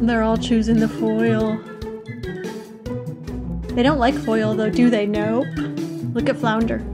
They're all choosing the foil. They don't like foil though, do they? Nope. Look at Flounder.